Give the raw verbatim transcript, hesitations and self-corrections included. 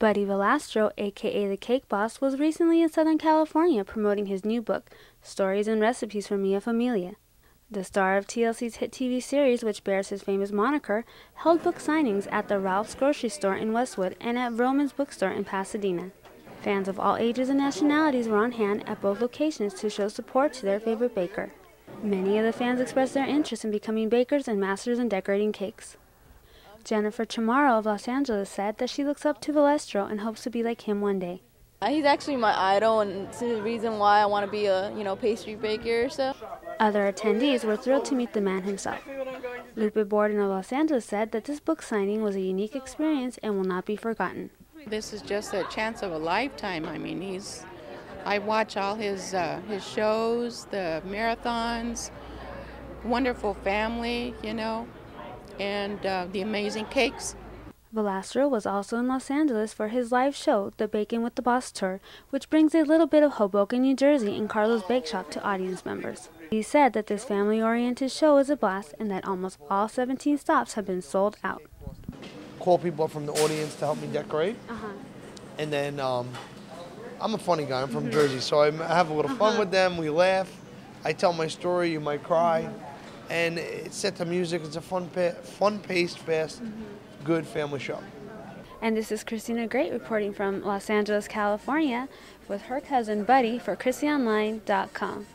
Buddy Valastro, aka The Cake Boss, was recently in Southern California promoting his new book, Stories and Recipes from Mia Familia. The star of T L C's hit T V series, which bears his famous moniker, held book signings at the Ralph's Grocery Store in Westwood and at Roman's Bookstore in Pasadena. Fans of all ages and nationalities were on hand at both locations to show support to their favorite baker. Many of the fans expressed their interest in becoming bakers and masters in decorating cakes. Jennifer Chamarro of Los Angeles said that she looks up to Valastro and hopes to be like him one day. He's actually my idol, and it's the reason why I want to be a, you know, pastry baker or so. Other attendees were thrilled to meet the man himself. Little Borden of Los Angeles said that this book signing was a unique experience and will not be forgotten. This is just a chance of a lifetime. I mean, he's. I watch all his uh, his shows, the marathons, wonderful family, you know, and uh, the amazing cakes. Valastro was also in Los Angeles for his live show, The Bacon with the Boss Tour, which brings a little bit of Hoboken, New Jersey and Carlos Bake Shop to audience members. He said that this family-oriented show is a blast and that almost all seventeen stops have been sold out. Call people up from the audience to help me decorate. Uh-huh. And then um, I'm a funny guy. I'm from mm-hmm. Jersey, so I have a little uh-huh. fun with them. We laugh. I tell my story. You might cry. Mm-hmm. And it's set to music. It's a fun, fun-paced, fast, mm-hmm. good family show. And this is Christina Great reporting from Los Angeles, California, with her cousin Buddy for Chrissy Online dot com.